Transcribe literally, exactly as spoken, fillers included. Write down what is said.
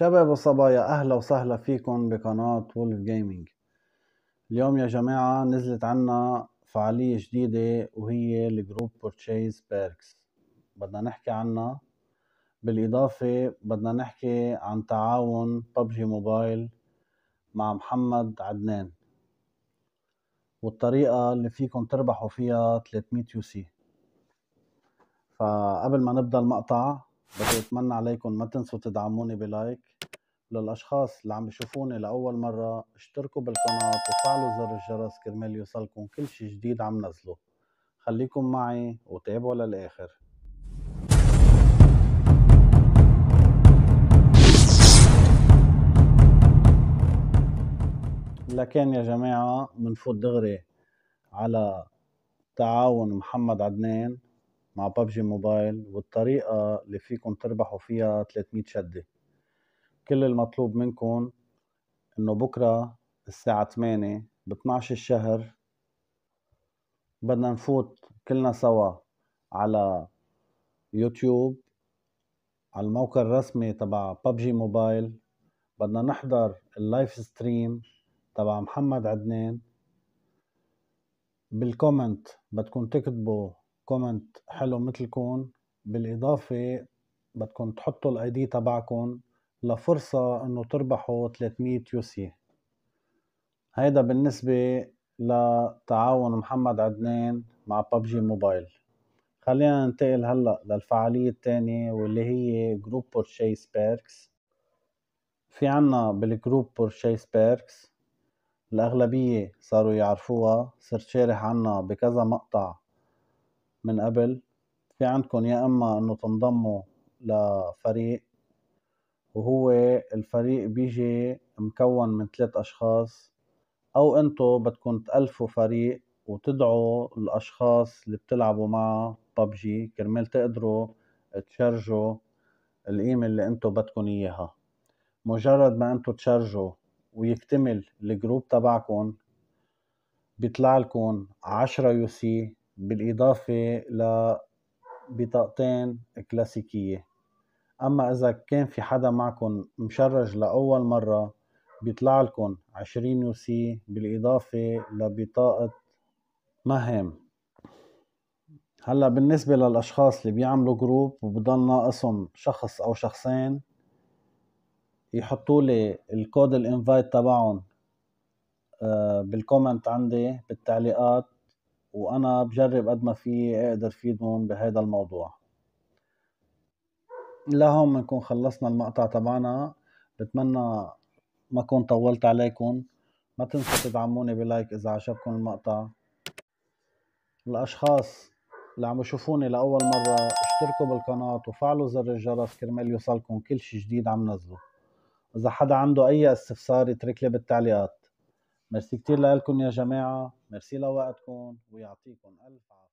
شباب وصبايا، اهلا وسهلا فيكم بقناة وولف جيمنج. اليوم يا جماعة نزلت عنا فعالية جديدة وهي الجروب بورتشيز بيركس بدنا نحكي عنها. بالاضافة بدنا نحكي عن تعاون ببجي موبايل مع محمد عدنان والطريقة اللي فيكم تربحوا فيها ثلاثمية يو سي. فقبل ما نبدأ المقطع بدي اتمنى عليكم ما تنسوا تدعموني بلايك. للاشخاص اللي عم بيشوفوني لاول مره اشتركوا بالقناه وفعلوا زر الجرس كرمال يوصلكم كل شيء جديد عم نزله. خليكم معي وتابعوا للاخر. لكن يا جماعه بنفوت دغري على تعاون محمد عدنان مع ببجي موبايل والطريقة اللي فيكم تربحوا فيها ثلاثمية شدة. كل المطلوب منكم انه بكرة الساعة ثمانية ب اثنعش الشهر بدنا نفوت كلنا سوا على يوتيوب، على الموقع الرسمي تبع ببجي موبايل. بدنا نحضر اللايف ستريم تبع محمد عدنان. بالكومنت بدكم تكتبوا كومنت حلو مثلكم، بالاضافه بدكم تحطوا الاي دي تبعكم لفرصه انه تربحوا ثلاثمية يو سي. هيدا بالنسبه لتعاون محمد عدنان مع ببجي موبايل. خلينا ننتقل هلا للفعاليه الثانيه واللي هي جروب بورتشيز بيركس. في عنا بالجروب بورتشيز بيركس الاغلبيه صاروا يعرفوها، صرت شارح عنا بكذا مقطع من قبل. في عندكم يا اما انه تنضموا لفريق، وهو الفريق بيجي مكون من ثلاث اشخاص، او انتو بدكم تألفوا فريق وتدعوا الاشخاص اللي بتلعبوا مع ببجي كرمال تقدروا تشارجوا القيمة اللي انتو بدكم اياها. مجرد ما انتو تشارجوا ويكتمل الجروب تبعكم بيطلع لكم عشرة يو سي بالاضافه لبطاقتين كلاسيكيه. اما اذا كان في حدا معكم مشرج لاول مره بيطلع لكم عشرين يو سي بالاضافه لبطاقه مهام. هلا بالنسبه للاشخاص اللي بيعملوا جروب وبضل ناقصهم شخص او شخصين يحطوا لي الكود الانفايت تبعهم بالكومنت عندي بالتعليقات، وانا بجرب قد ما في اقدر فيدهم بهذا الموضوع. لهم نكون خلصنا المقطع تبعنا. بتمنى ما كون طولت عليكم. ما تنسوا تدعموني بلايك اذا عجبكم المقطع. الاشخاص اللي عم يشوفوني لاول مره اشتركوا بالقناه وفعلوا زر الجرس كرمال يوصلكم كل شيء جديد عم نزله. اذا حدا عنده اي استفسار يترك لي بالتعليقات. ميرسي كتير لكم يا جماعة، ميرسي لوقتكم ويعطيكم ألف عافية.